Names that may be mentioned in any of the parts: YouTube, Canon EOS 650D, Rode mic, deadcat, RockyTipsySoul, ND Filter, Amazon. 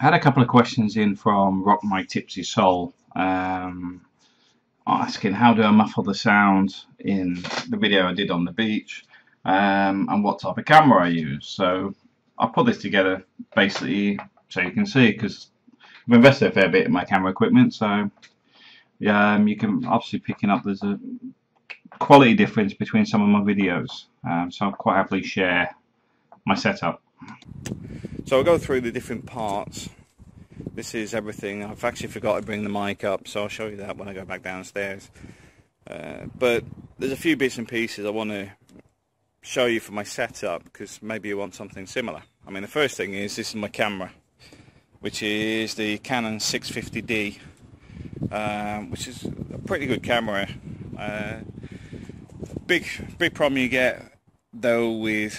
I had a couple of questions in from Rock My Tipsy Soul, asking how do I muffle the sound in the video I did on the beach, and what type of camera I use. So I put this together basically so you can see, because I've invested a fair bit in my camera equipment. So yeah, you can obviously picking up there's a quality difference between some of my videos, so I'll quite happily share my setup. So I'll go through the different parts. This is everything. I've actually forgot to bring the mic up, so I'll show you that when I go back downstairs. But there's a few bits and pieces I want to show you for my setup, because maybe you want something similar. I mean, the first thing is this is my camera, which is the Canon 650D, which is a pretty good camera. Big problem you get though with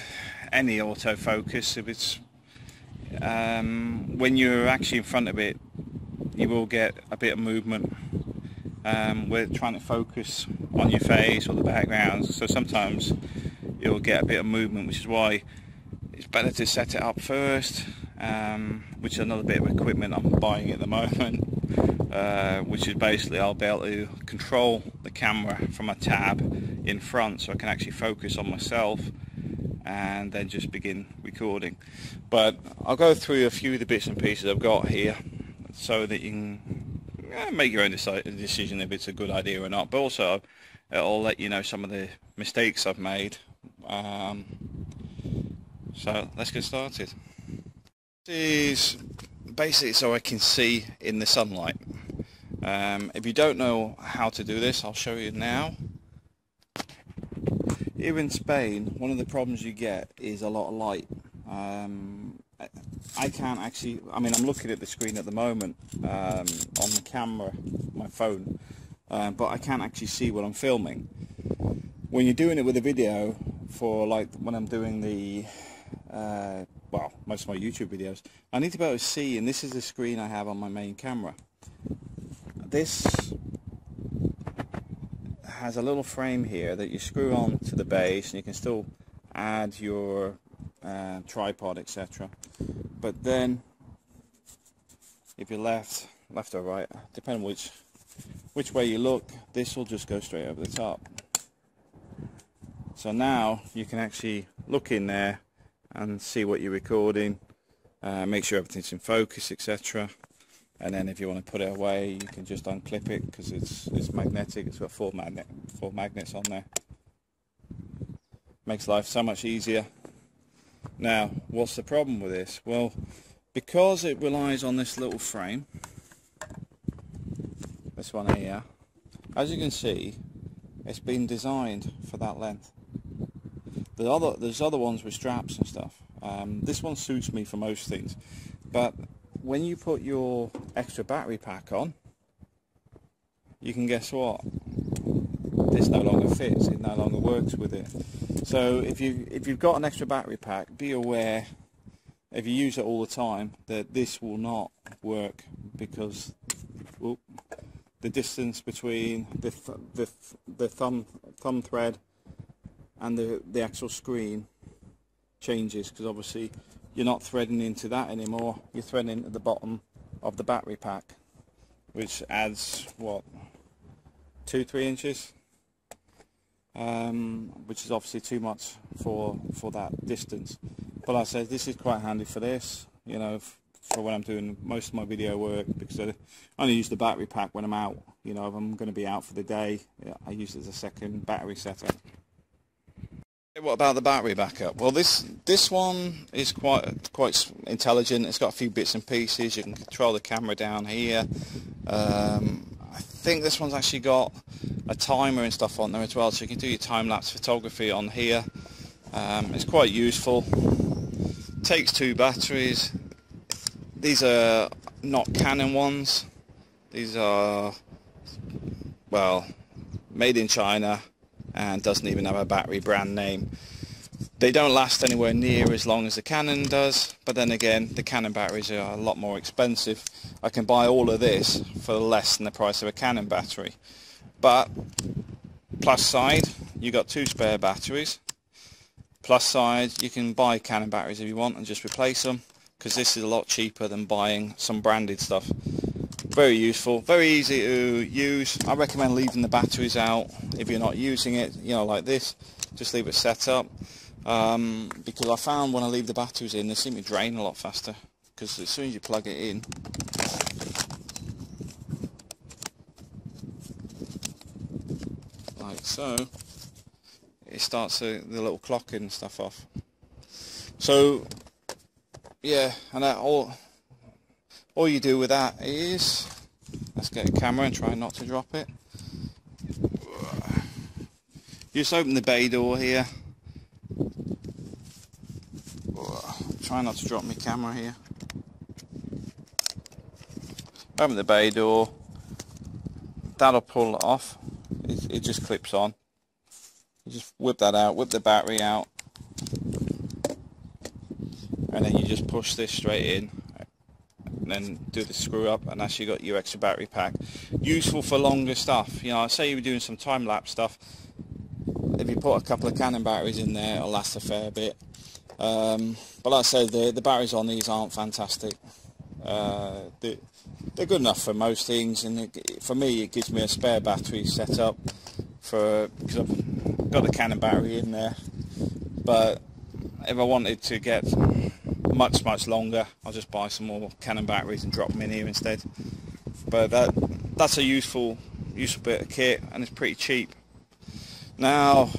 any autofocus, if it's when you're actually in front of it, you will get a bit of movement where trying to focus on your face or the background. So sometimes you'll get a bit of movement, which is why it's better to set it up first, which is another bit of equipment I'm buying at the moment, which is basically I'll be able to control the camera from a tab in front, so I can actually focus on myself and then just begin recording. But I'll go through a few of the bits and pieces I've got here so that you can make your own decision if it's a good idea or not, but also it'll let you know some of the mistakes I've made. So let's get started. This is basically so I can see in the sunlight. If you don't know how to do this, I'll show you now. Here in Spain, one of the problems you get is a lot of light. I can't actually, I mean, I'm looking at the screen at the moment on the camera, my phone, but I can't actually see what I'm filming. When you're doing it with a video, for like when I'm doing the, well, most of my YouTube videos, I need to be able to see, and this is the screen I have on my main camera. This has a little frame here that you screw on to the base, and you can still add your tripod, etc. But then if you're left or right, depending which way you look, this will just go straight over the top. So now you can actually look in there and see what you're recording, make sure everything's in focus, etc. And then if you want to put it away, you can just unclip it, because it's magnetic. It's got four magnets on there. Makes life so much easier. Now, what's the problem with this? Well, because it relies on this little frame, this one here, as you can see, it's been designed for that length. There's other ones with straps and stuff. This one suits me for most things, but when you put your extra battery pack on, you can guess what? This no longer fits, it no longer works with it. So if you've got an extra battery pack, be aware, if you use it all the time, that this will not work, because the distance between the thumb thread and the actual screen changes, because obviously you're not threading into that anymore, you're threading into the bottom of the battery pack, which adds, what, 2-3 inches, which is obviously too much for that distance. But like I said, this is quite handy for this, you know, for when I'm doing most of my video work, because I only use the battery pack when I'm out. You know, if I'm going to be out for the day, I use it as a second battery setup. What about the battery backup? Well, this one is quite intelligent. It's got a few bits and pieces. You can control the camera down here. I think this one's actually got a timer and stuff on there as well, so you can do your time-lapse photography on here. It's quite useful. Takes two batteries. These are not Canon ones. These are, well, made in China, and doesn't even have a battery brand name. They don't last anywhere near as long as the Canon does, but then again, the Canon batteries are a lot more expensive. I can buy all of this for less than the price of a Canon battery. But plus side, you got two spare batteries. Plus side, you can buy Canon batteries if you want and just replace them. because this is a lot cheaper than buying some branded stuff. Very useful, very easy to use. I recommend leaving the batteries out if you're not using it, you know, like this. Just leave it set up, because I found when I leave the batteries in, they seem to drain a lot faster, because as soon as you plug it in, like so, it starts the little clock and stuff off. So yeah, and that all you do with that is, let's get a camera and try not to drop it. You just open the bay door here. Try not to drop my camera here. Open the bay door. That'll pull it off. It just clips on. You just whip that out, whip the battery out. And then you just push this straight in. And then do the screw up, and actually got your extra battery pack. Useful for longer stuff. You know, say you were doing some time-lapse stuff. If you put a couple of Canon batteries in there, it'll last a fair bit. But like I said, the batteries on these aren't fantastic. They're good enough for most things, and for me, it gives me a spare battery set up for, because I've got the Canon battery in there. But if I wanted to get much longer, I'll just buy some more Canon batteries and drop them in here instead. But that's a useful bit of kit, and it's pretty cheap. Now,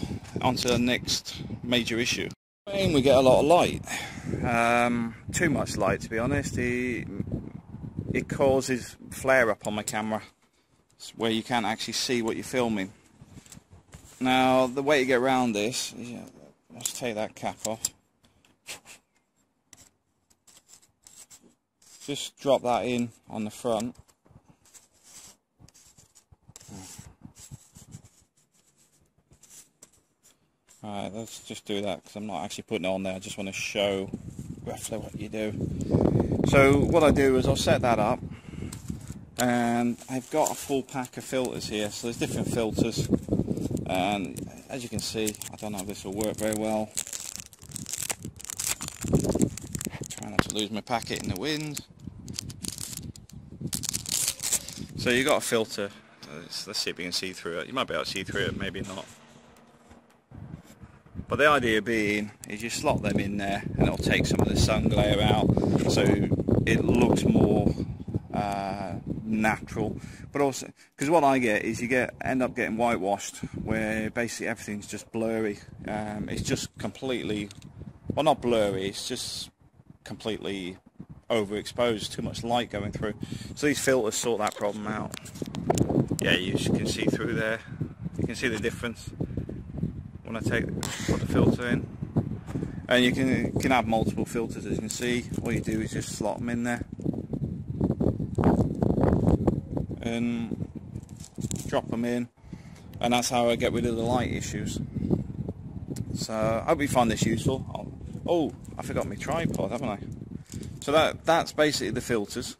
on to the next major issue. We get a lot of light, too much light to be honest. It causes flare up on my camera, where you can't actually see what you're filming. Now, the way to get around this, let's take that cap off. Just drop that in on the front. Alright, let's just do that, because I'm not actually putting it on there. I just want to show roughly what you do. So what I do is I'll set that up, and I've got a full pack of filters here. So there's different filters, and as you can see, I don't know if this will work very well. Try not to lose my packet in the wind. So you've got a filter. Let's see if you can see through it. You might be able to see through it, maybe not. But the idea being is you slot them in there, and it'll take some of the sun glare out, so it looks more natural. But also, because what I get is you end up getting whitewashed, where basically everything's just blurry. It's just completely, well, not blurry, it's just completely overexposed, too much light going through. So these filters sort that problem out. Yeah, you can see through there. You can see the difference. I put the filter in, and you can have multiple filters, as you can see. All you do is just slot them in there and drop them in, and that's how I get rid of the light issues. So I hope you find this useful. Oh, I forgot my tripod, haven't I? So that's basically the filters,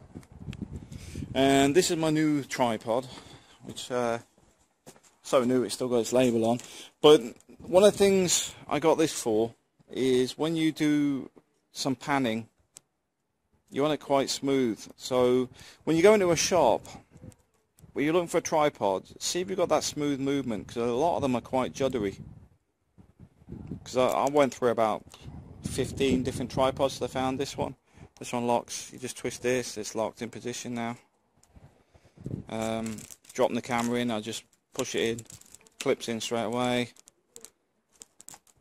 and this is my new tripod, which so new it's still got its label on. But one of the things I got this for is when you do some panning, you want it quite smooth. So when you go into a shop where you're looking for a tripod, see if you've got that smooth movement, because a lot of them are quite juddery. Because I went through about 15 different tripods till I found this one. This one locks, you just twist this, it's locked in position now. Dropping the camera in, I just push it in, clips in straight away,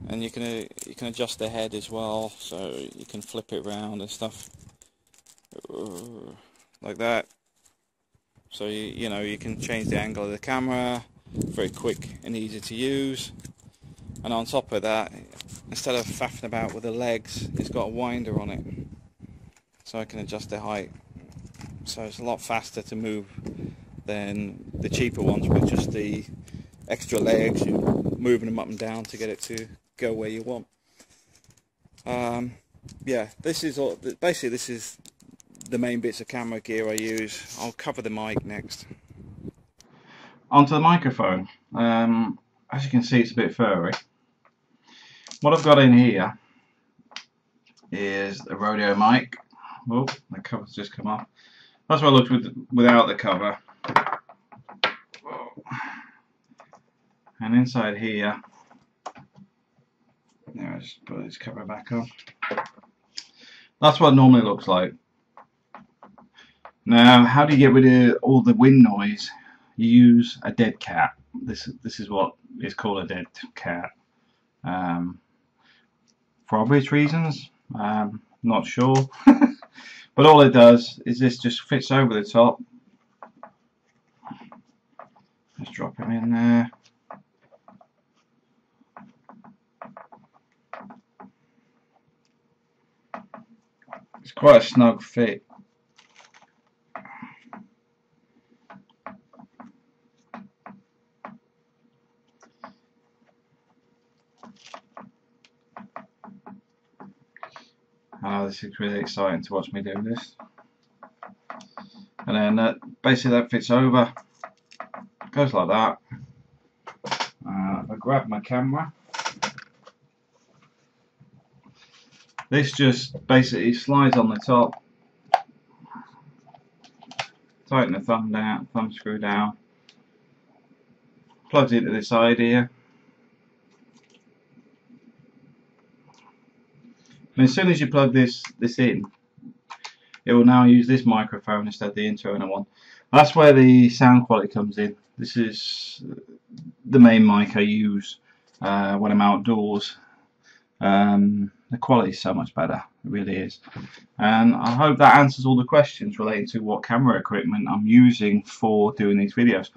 and you can adjust the head as well, so you can flip it around and stuff like that. So you know, you can change the angle of the camera. Very quick and easy to use. And on top of that, instead of faffing about with the legs, it's got a winder on it, so I can adjust the height. So it's a lot faster to move than the cheaper ones with just the extra legs. You're moving them up and down to get it to go where you want. Yeah, this is all, basically this is the main bits of camera gear I use. I'll cover the mic next. Onto the microphone. As you can see, it's a bit furry. What I've got in here is a Rode mic. Oh, the cover's just come off. That's what it looks without the cover. And inside here, I just put this cover back on. That's what it normally looks like. Now, how do you get rid of all the wind noise? You use a dead cat. This is what is called a dead cat. For obvious reasons, not sure. But all it does is this just fits over the top. Just drop him in there. It's quite a snug fit. Oh, this is really exciting to watch me do this. And then basically that fits over. Goes like that. I grab my camera. This just basically slides on the top. Tighten the thumb screw down. Plugs into this side here. And as soon as you plug this in, it will now use this microphone instead of the internal one. That's where the sound quality comes in. This is the main mic I use when I'm outdoors. The quality is so much better, it really is. And I hope that answers all the questions related to what camera equipment I'm using for doing these videos.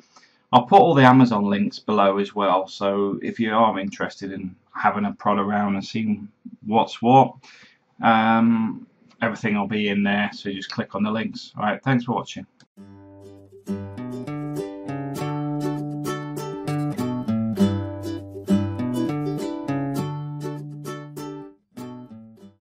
I'll put all the Amazon links below as well, so if you are interested in having a prod around and seeing what's what, everything will be in there, so you just click on the links. Alright, thanks for watching.